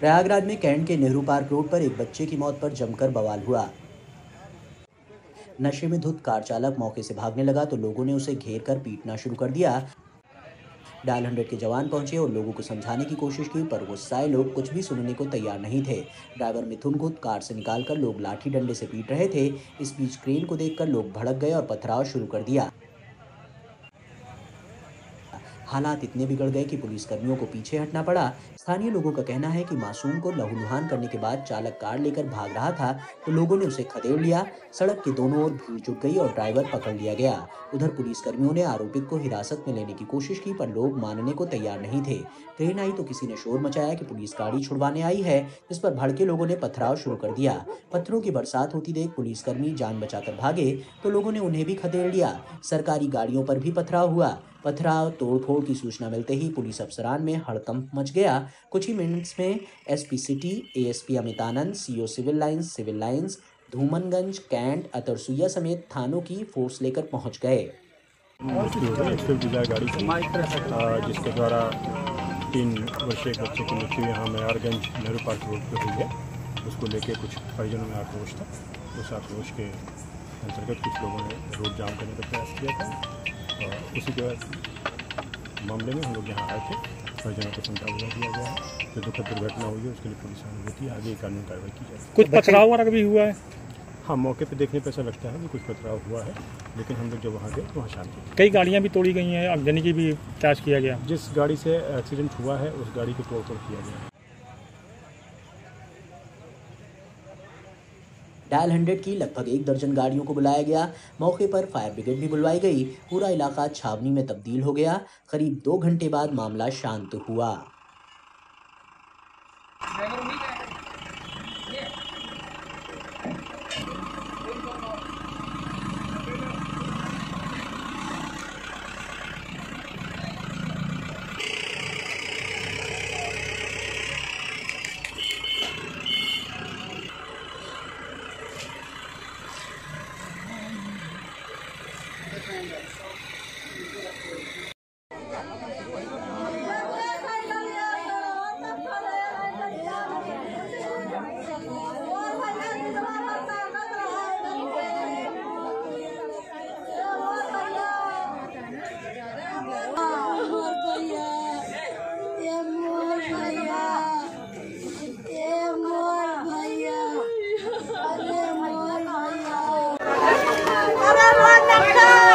प्रयागराज में कैंट के Nehru park road पर एक बच्चे की मौत पर जमकर बवाल हुआ। नशे में धुत कार चालक मौके से भागने लगा तो लोगों ने उसे घेर कर पीटना शुरू कर दिया। डायल 100 के जवान पहुंचे और लोगों को समझाने की कोशिश की, पर गुस्साए लोग कुछ भी सुनने को तैयार नहीं थे। ड्राइवर मिथुन गुट कार से निकालकर लोग लाठी डंडे से पीट रहे थे। इस बीच क्रेन को देखकर लोग भड़क गए और पथराव शुरू कर दिया। हालात इतने बिगड़ गए कि पुलिसकर्मियों को पीछे हटना पड़ा। स्थानीय लोगों का कहना है कि मासूम को लहूलुहान करने के बाद चालक कार लेकर भाग रहा था तो लोगों ने उसे खदेड़ लिया। सड़क के दोनों ओर भीड़ जुट गई और ड्राइवर पकड़ लिया गया। उधर पुलिसकर्मियों ने आरोपित को हिरासत में लेने की कोशिश की, पर लोग मानने को तैयार नहीं थे। ट्रेन आई तो किसी ने शोर मचाया कि पुलिस गाड़ी छुड़वाने आई है, जिस पर भड़के लोगों ने पथराव शुरू कर दिया। पत्थरों की बरसात होती देख पुलिसकर्मी जान बचाकर भागे तो लोगों ने उन्हें भी खदेड़ लिया। सरकारी गाड़ियों पर भी पथराव हुआ। पथराव तोड़फोड़ की सूचना मिलते ही पुलिस अफसरान में हड़कंप मच गया। कुछ ही मिनट्स में SP city, ASP Amit Anand, CO civil lines, Dhoomanganj, cantt, Atarsuiya समेत थानों की फोर्स लेकर पहुंच गए। जिसके द्वारा 3 वर्षीय बच्चे की मृत्यु यहाँ मेहरगंज नेहरू पार्क रोड पर हुई है, उसको लेकर कुछ परिजनों में आक्रोश था। उस आक्रोश के अंतर्गत कुछ लोगों ने रोड जाम करने का प्रयास किया था और उसी के मामले में हम लोग यहाँ आए थे। परिजनों को समझा दिया गया है, जो दुखद दुर्घटना हुई है उसके लिए पुलिस अनुभूति आगे कानूनी कार्रवाई की जाए। कुछ पथराव वगैरह भी हुआ है? हाँ, मौके पर देखने पर ऐसा लगता है कि कुछ पथराव हुआ है, लेकिन हम लोग जब वहाँ गए तो वहाँ शांति। कई गाड़ियाँ भी तोड़ी गई हैं, आगजनी की भी जांच किया गया। जिस गाड़ी से एक्सीडेंट हुआ है उस गाड़ी को तोड़फोड़ किया गया। डायल 100 की लगभग 1 दर्जन गाड़ियों को बुलाया गया। मौके पर फायर ब्रिगेड भी बुलवाई गई। पूरा इलाका छावनी में तब्दील हो गया। करीब 2 घंटे बाद मामला शांत हुआ। Come on, come on.